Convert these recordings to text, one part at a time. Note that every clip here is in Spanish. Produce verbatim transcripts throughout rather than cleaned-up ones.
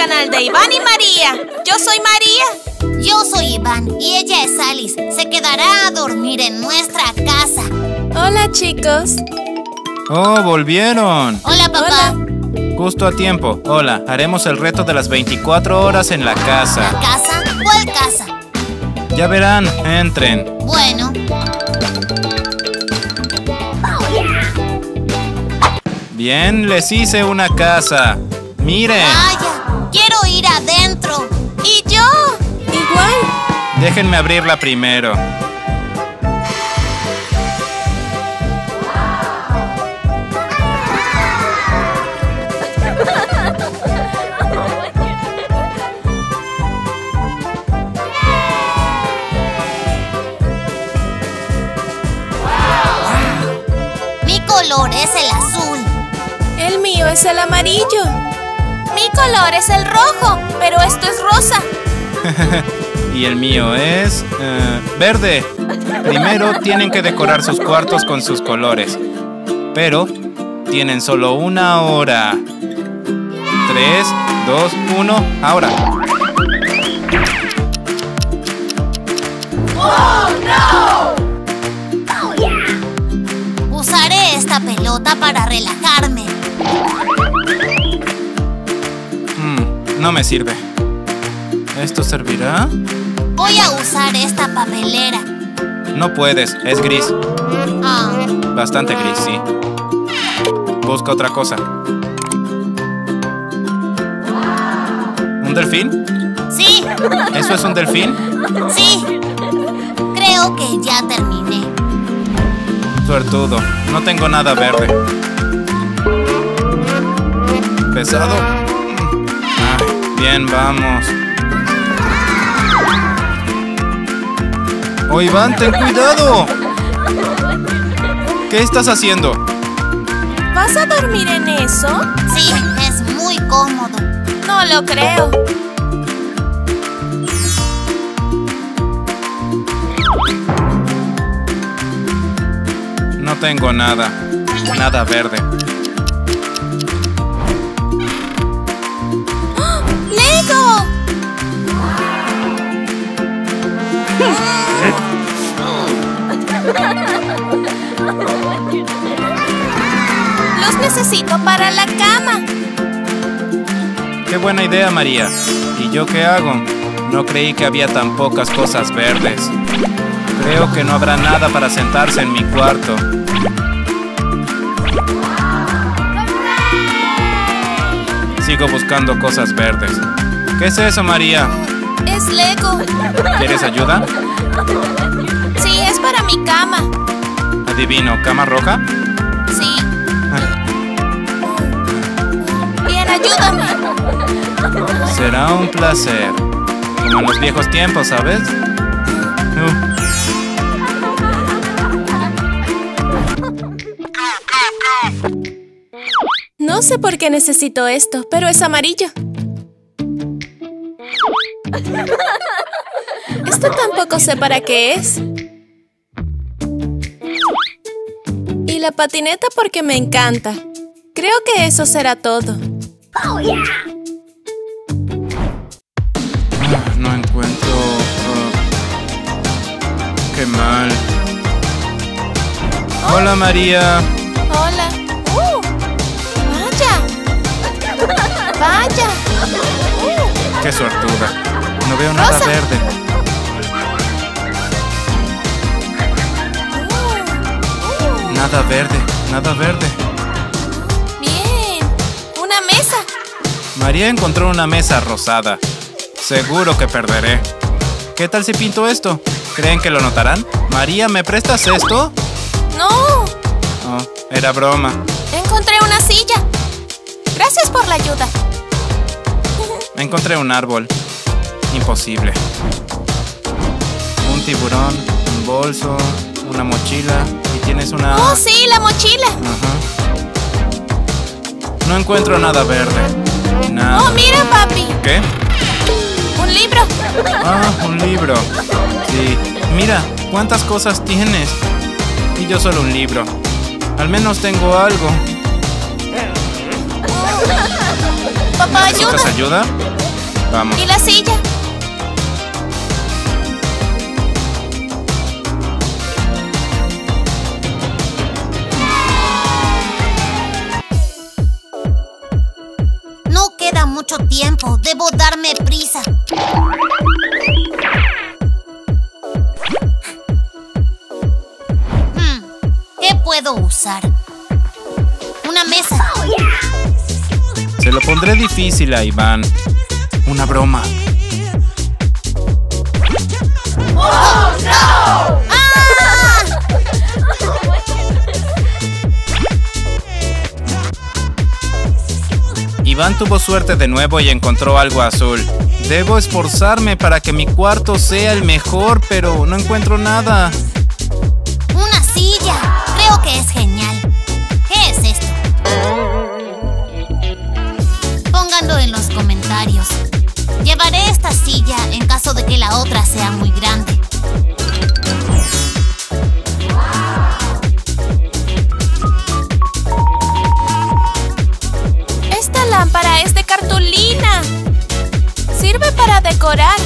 canal de Iván y María. Yo soy María. Yo soy Iván y ella es Alice. Se quedará a dormir en nuestra casa. Hola, chicos. Oh, volvieron. Hola, papá. Hola. Justo a tiempo. Hola, haremos el reto de las veinticuatro horas en la casa. ¿La casa? ¿Cuál casa? Ya verán. Entren. Bueno. Bien, les hice una casa. ¡Miren! ¡Vaya! ¡Quiero ir adentro! ¡Y yo! ¡Igual! Déjenme abrirla primero. Mi color es el azul. El mío es el amarillo. Mi color es el rojo, pero esto es rosa. Y el mío es... Uh, verde. Primero tienen que decorar sus cuartos con sus colores. Pero tienen solo una hora. Tres, dos, uno, ahora. ¡Oh, no! Oh, yeah. Usaré esta pelota para relajarme. No me sirve. ¿Esto servirá? Voy a usar esta papelera. No puedes, es gris. Oh. Bastante gris, sí. Busca otra cosa. ¿Un delfín? Sí. ¿Eso es un delfín? Sí. Creo que ya terminé. Suertudo. No tengo nada verde. Pesado. Bien, vamos. ¡Oh, Iván, ten cuidado! ¿Qué estás haciendo? ¿Vas a dormir en eso? Sí, es muy cómodo. No lo creo. No tengo nada. Nada verde. Los necesito para la cama. Qué buena idea, María. ¿Y yo qué hago? No creí que había tan pocas cosas verdes. Creo que no habrá nada para sentarse en mi cuarto. Sigo buscando cosas verdes. ¿Qué es eso, María? Es Lego. ¿Quieres ayuda? Sí, es para mi cama. Adivino, ¿cama roja? Sí. Bien, ayúdame. Será un placer. Como en los viejos tiempos, ¿sabes? Uh. No sé por qué necesito esto, pero es amarillo. Esto tampoco sé para qué es. Y la patineta porque me encanta. Creo que eso será todo. Oh, yeah. Ah, no encuentro... Uh, qué mal. Oh. Hola, María. Hola. Uh, vaya. Vaya. Uh. Qué suertuda. No veo nada Rosa. Verde. Nada verde, nada verde. Bien, una mesa. María encontró una mesa rosada. Seguro que perderé. ¿Qué tal si pinto esto? ¿Creen que lo notarán? María, ¿me prestas esto? No. Oh, era broma. Encontré una silla. Gracias por la ayuda. Encontré un árbol. Imposible. Un tiburón, un bolso, una mochila... ¿Tienes una...? ¡Oh, sí! ¡La mochila! Uh-huh. No encuentro nada verde. Nada. ¡Oh, mira, papi! ¿Qué? ¡Un libro! ¡Ah, un libro! Sí. Mira, ¿cuántas cosas tienes? Y yo solo un libro. Al menos tengo algo. Papá, ayúdame. ¿Necesitas ayuda? Vamos. ¿Y la silla? No queda mucho tiempo. Debo darme prisa. Hmm, ¿qué puedo usar? Una mesa. Se lo pondré difícil a Iván. Una broma. ¡Oh, no! ¡Ah! Iván tuvo suerte de nuevo y encontró algo azul. Debo esforzarme para que mi cuarto sea el mejor, pero no encuentro nada. Una silla. Creo que es genial. ¿Qué es esto? En los comentarios. Llevaré esta silla en caso de que la otra sea muy grande. Esta lámpara es de cartulina. Sirve para decorar.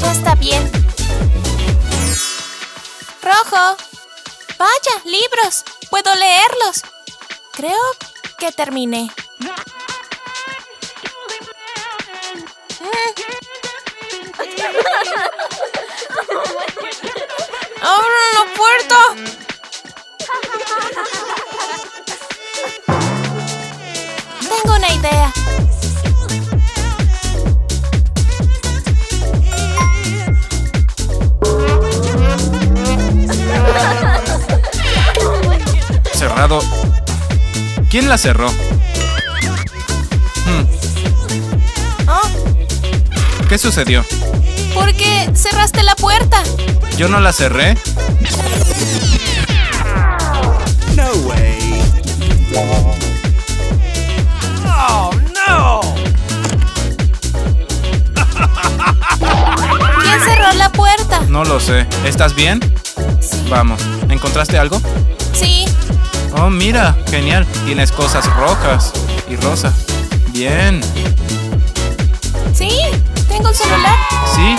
Ya está bien. Rojo. Vaya, libros. Puedo leerlos. Creo que terminé. ¡Ábrelo, puerto! Tengo una idea. Cerrado. ¿Quién la cerró? Hmm. Oh. ¿Qué sucedió? ¿Por qué cerraste la puerta? Yo no la cerré. No way. Oh, no. ¿Quién cerró la puerta? No lo sé. ¿Estás bien? Sí. Vamos. ¿Encontraste algo? Sí. Oh, mira, genial. Tienes cosas rojas y rosa. Bien. Sí, tengo el celular. Sí,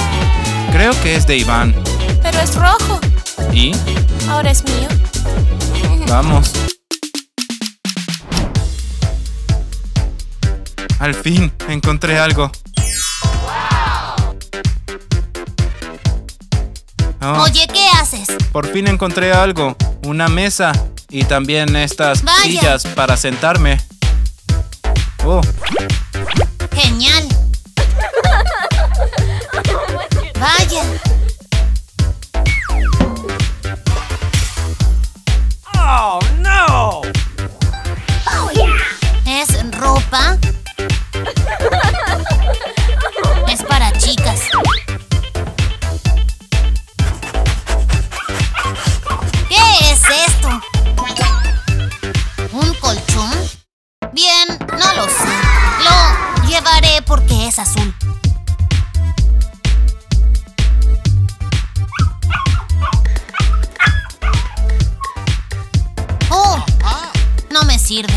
creo que es de Iván. Pero es rojo. ¿Y? Ahora es mío. Vamos. Al fin, encontré algo. Oh. Oye, ¿qué haces? Por fin encontré algo. Una mesa. Y también estas Vaya. sillas para sentarme. Oh. Genial. Vaya. Oh, no. Oh, yeah. ¿Es ropa? Es para chicas. ¿Qué es esto? ¿Un colchón? Bien, no lo sé. Lo llevaré porque es azul. Oh, no me sirve.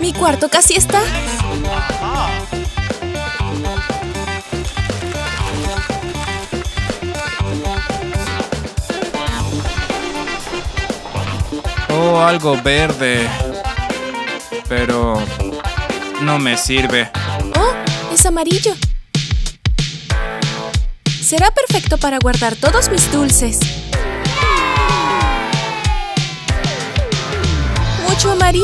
Mi cuarto casi está. Oh, algo verde. Pero no me sirve. Oh, es amarillo. Será perfecto para guardar todos mis dulces. Mucho amarillo.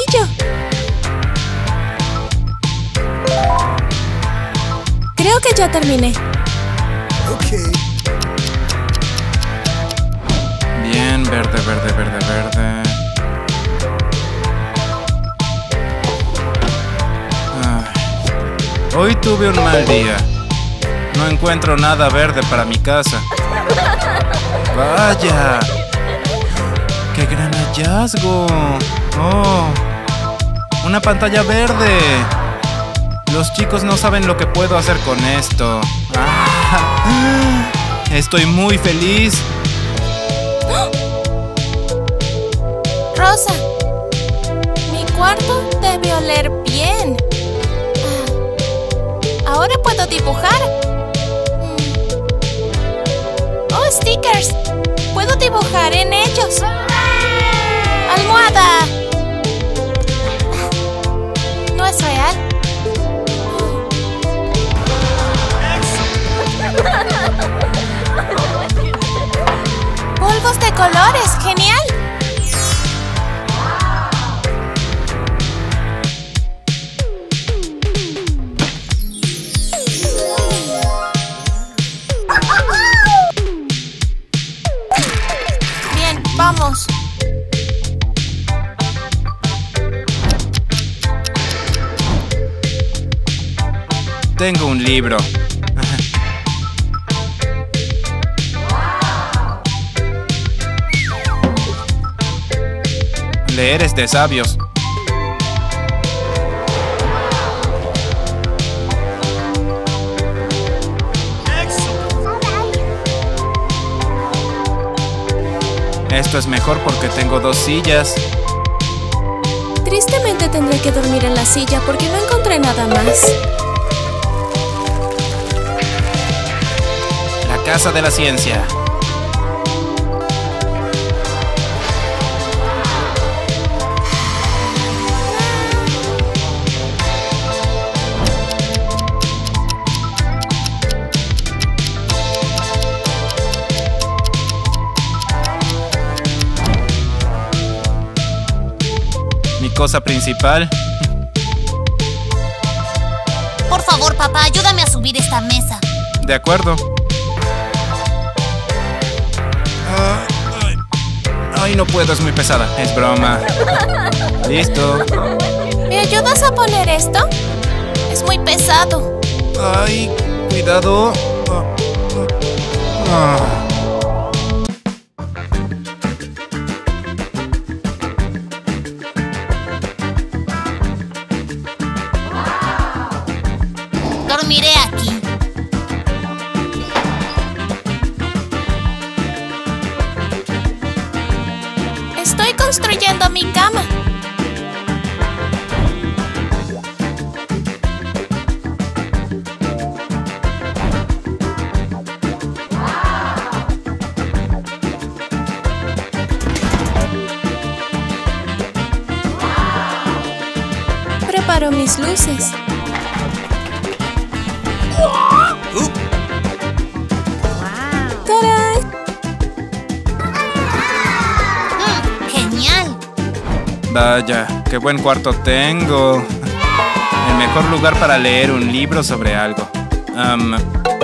Creo que ya terminé. Ok. Bien, verde, verde, verde, verde. Ah. Hoy tuve un mal día. No encuentro nada verde para mi casa. ¡Vaya! ¡Qué gran hallazgo! ¡Oh! ¡Una pantalla verde! Los chicos no saben lo que puedo hacer con esto. ¡Ah! Estoy muy feliz. Rosa, mi cuarto debe oler bien. Ahora puedo dibujar. Oh, stickers. Puedo dibujar en ellos. Almohada. No es real. Polvos de colores. Genial. Tengo un libro. Leer es de sabios. Esto es mejor porque tengo dos sillas. Tristemente tendré que dormir en la silla porque no encontré nada más. Casa de la Ciencia. Mi cosa principal. Por favor, papá, ayúdame a subir esta mesa. De acuerdo. Ay, no puedo, es muy pesada. Es broma. Listo. ¿Me ayudas a poner esto? Es muy pesado. Ay, cuidado. Oh, oh, oh. Dormiré aquí. Construyendo mi cama. Preparo mis luces. Vaya, qué buen cuarto tengo. El mejor lugar para leer un libro sobre algo. Um,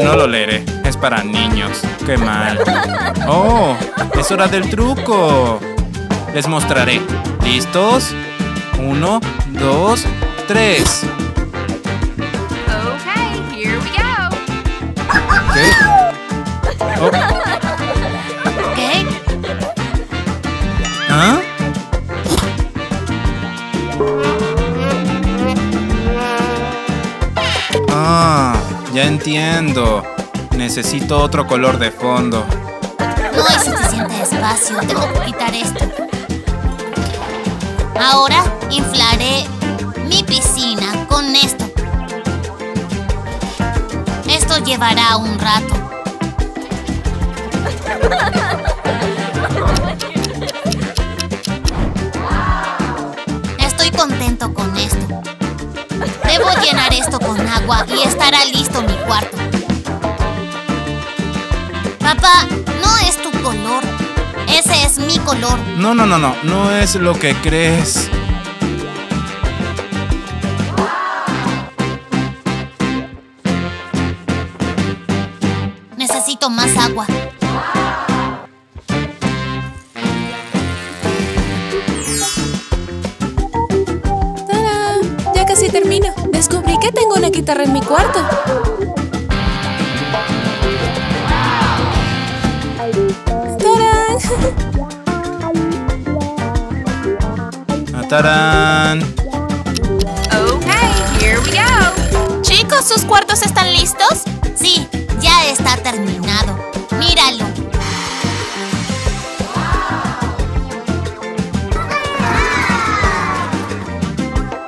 no lo leeré, es para niños. Qué mal. Oh, es hora del truco. Les mostraré. ¿Listos? Uno, dos, tres. Okay, here we go. ¿Qué? Oh. ¿Qué? ¿Ah? Ya entiendo. Necesito otro color de fondo. No hay suficiente espacio. Tengo que quitar esto. Ahora inflaré mi piscina con esto. Esto llevará un rato. Estoy contento con esto. Debo llenar esto con agua y estará listo mi cuarto. Papá, no es tu color. Ese es mi color. No, no, no, no. No es lo que crees. Necesito más agua. Termino. descubrí que tengo una guitarra en mi cuarto. ¡Tarán! ¡Tarán! Okay, here we go. Chicos, ¿sus cuartos están listos? Sí, ya está terminado. Míralo.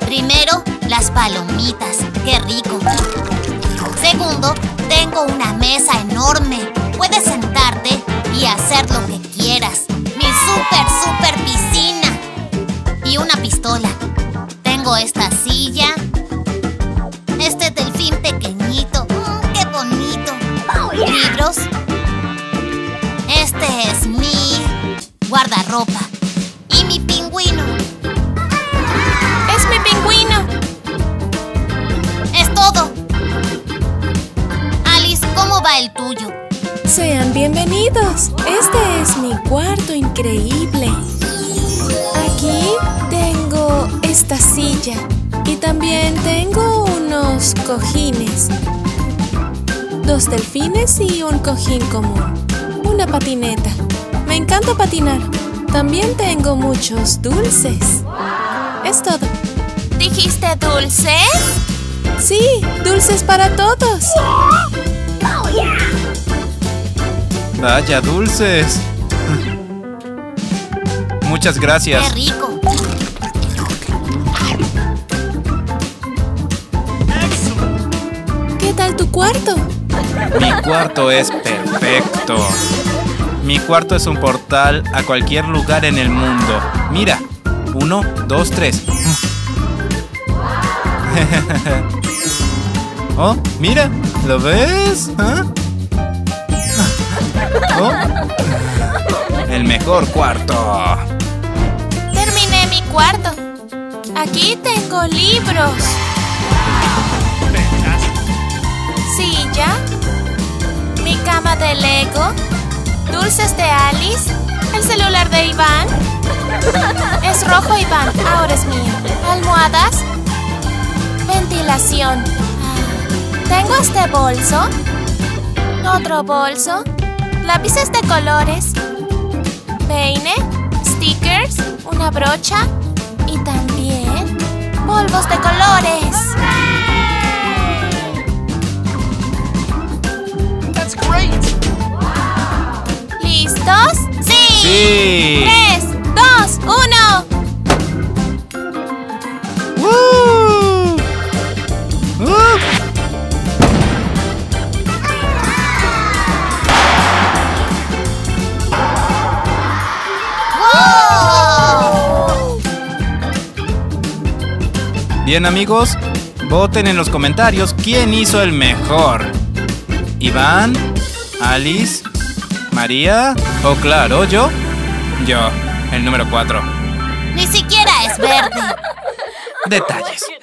Primero, las palomitas. ¡Qué rico! Segundo, tengo una mesa enorme. Puedes sentarte y hacer lo que quieras. ¡Mi súper, súper piscina! Y una pistola. Tengo esta silla. Este delfín pequeñito. ¡Mmm, qué bonito! Libros. Este es mi guardarropa. Y mi pingüino. ¡Es mi pingüino! ¡Es todo! Alice, ¿cómo va el tuyo? Sean bienvenidos. Este es mi cuarto increíble. Aquí tengo esta silla y también tengo unos cojines. Dos delfines y un cojín común. Una patineta. Me encanta patinar. También tengo muchos dulces. Es todo. ¿Dijiste dulces? Sí, dulces para todos. Oh, yeah. ¡Vaya dulces! Muchas gracias. ¡Qué rico! ¿Qué tal tu cuarto? Mi cuarto es perfecto. Mi cuarto es un portal a cualquier lugar en el mundo. Mira, uno, dos, tres. Oh, mira, ¿lo ves? ¿Ah? Oh. El mejor cuarto. Terminé mi cuarto. Aquí tengo libros. Silla. Mi cama de Lego. Dulces de Alice. El celular de Iván. Es rojo, Iván. Ahora es mío. Almohadas. Ventilación. Tengo este bolso. Otro bolso. Lápices de colores, peine, stickers, una brocha y también polvos de colores. That's great. ¿Listos? ¡Sí! ¡Sí! ¡Tres, dos, uno! ¡Woo! ¡Uh! Bien, amigos, voten en los comentarios quién hizo el mejor. ¿Iván? ¿Alice? ¿María? ¿O claro, yo? Yo, el número cuatro. Ni siquiera es verde. Detalles.